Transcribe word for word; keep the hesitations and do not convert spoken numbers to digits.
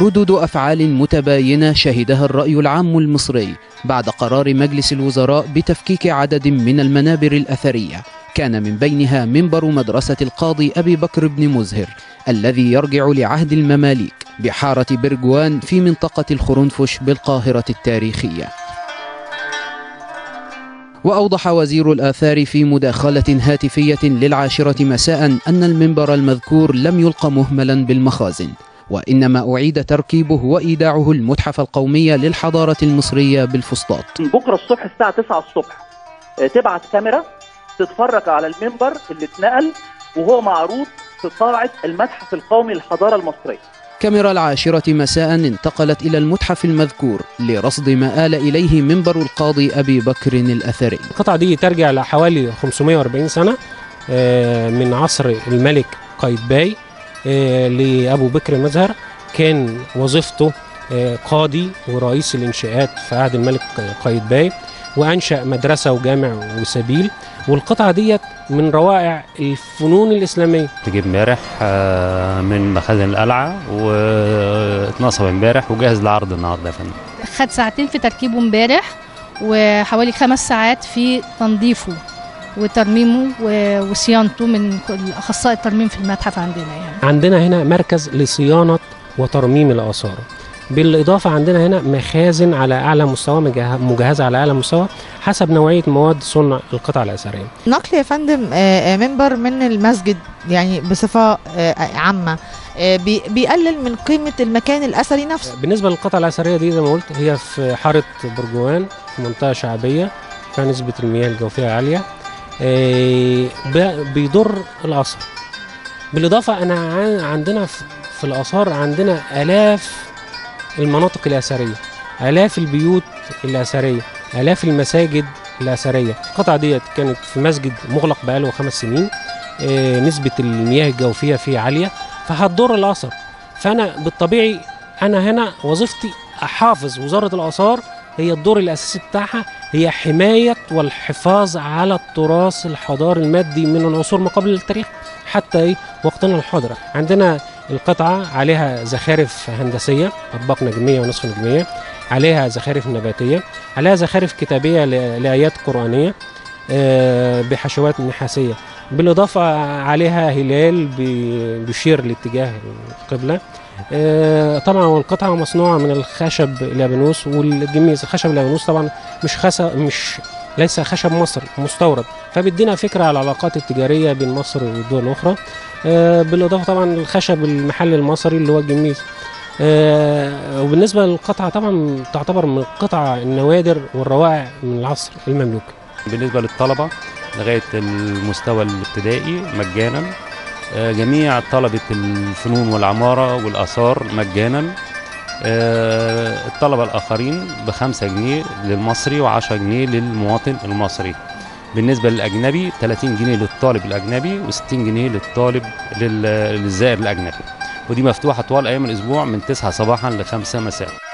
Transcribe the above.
ردود أفعال متباينة شهدها الرأي العام المصري بعد قرار مجلس الوزراء بتفكيك عدد من المنابر الأثرية، كان من بينها منبر مدرسة القاضي أبي بكر بن مزهر الذي يرجع لعهد المماليك بحارة برجوان في منطقة الخرنفش بالقاهرة التاريخية. وأوضح وزير الآثار في مداخلة هاتفية للعاشرة مساء أن المنبر المذكور لم يلق مهملا بالمخازن، وإنما أعيد تركيبه وإيداعه المتحف القومي للحضارة المصرية بالفسطاط. بكرة الصبح الساعة تسعة الصبح تبعت كاميرا تتفرج على المنبر اللي اتنقل وهو معروض في قاعة المتحف القومي للحضارة المصرية. كاميرا العاشرة مساء انتقلت إلى المتحف المذكور لرصد ما آل إليه منبر القاضي أبي بكر الأثري. القطعة دي ترجع لحوالي خمسمائة وأربعين سنة من عصر الملك قايتباي لأبو بكر مزهر، كان وظيفته قاضي ورئيس الإنشاءات في عهد الملك قايتباي، وأنشأ مدرسة وجامع وسبيل. والقطعة ديت من روائع الفنون الإسلامية. تجيب امبارح من مخازن القلعة واتنصب امبارح وجاهز لعرض النهارده يا فندم. خد ساعتين في تركيبه امبارح وحوالي خمس ساعات في تنظيفه وترميمه وصيانته من أخصائي الترميم في المتحف عندنا. يعني عندنا هنا مركز لصيانة وترميم الآثار. بالإضافة عندنا هنا مخازن على أعلى مستوى مجهزة على أعلى مستوى حسب نوعية مواد صنع القطع الأثرية. نقل يا فندم منبر من المسجد يعني بصفة عامة بيقلل من قيمة المكان الأثري نفسه. بالنسبة للقطع الأثرية دي زي ما قلت هي في حارة برجوان، في منطقة شعبية فيها نسبة المياه الجوفية عالية، بيضر الأثر. بالإضافة أنا عندنا في الآثار عندنا آلاف المناطق الأثرية، آلاف البيوت الأثرية، آلاف المساجد الأثرية. القطعة ديت كانت في مسجد مغلق بقاله خمس سنين، آه نسبة المياه الجوفية فيه عالية فهتضر الأثر. فأنا بالطبيعي أنا هنا وظيفتي أحافظ، وزارة الآثار هي الدور الأساسي بتاعها هي حماية والحفاظ على التراث الحضاري المادي من العصور ما قبل التاريخ حتى إيه وقتنا الحاضر. عندنا القطعة عليها زخارف هندسية، أطباق نجمية ونصف نجمية، عليها زخارف نباتية، عليها زخارف كتابية لآيات قرآنية بحشوات نحاسية، بالإضافة عليها هلال بيشير لاتجاه القبلة. طبعا والقطعة مصنوعة من الخشب اليابنوس والجميز. خشب اليابنوس طبعا مش خشب مش ليس خشب مصري مستورد، فبيدينا فكرة على العلاقات التجارية بين مصر والدول الأخرى. بالإضافة طبعا للخشب المحلي المصري اللي هو الجميز. وبالنسبة للقطعة طبعا تعتبر من القطع النوادر والروائع من العصر المملوكي. بالنسبة للطلبة لغاية المستوى الابتدائي مجانا، جميع طلبة الفنون والعمارة والآثار مجانا، الطلبة الآخرين بخمسة جنيه للمصري وعشرة جنيه للمواطن المصري. بالنسبة للأجنبي ثلاثين جنيه للطالب الأجنبي وستين جنيه للطالب للزائر الأجنبي، ودي مفتوحة طوال أيام الأسبوع من تسعة صباحا لخمسة مساء.